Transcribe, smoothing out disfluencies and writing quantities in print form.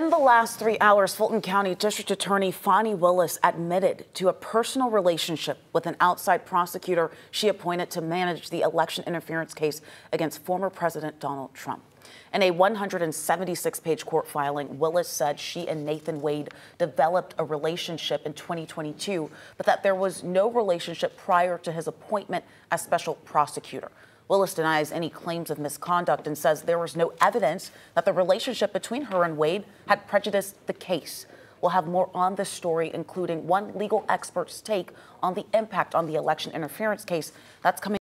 In the last 3 hours, Fulton County District Attorney Fani Willis admitted to a personal relationship with an outside prosecutor she appointed to manage the election interference case against former President Donald Trump. In a 176-page court filing, Willis said she and Nathan Wade developed a relationship in 2022, but that there was no relationship prior to his appointment as special prosecutor. Willis denies any claims of misconduct and says there was no evidence that the relationship between her and Wade had prejudiced the case. We'll have more on this story, including one legal expert's take on the impact on the election interference case that's coming.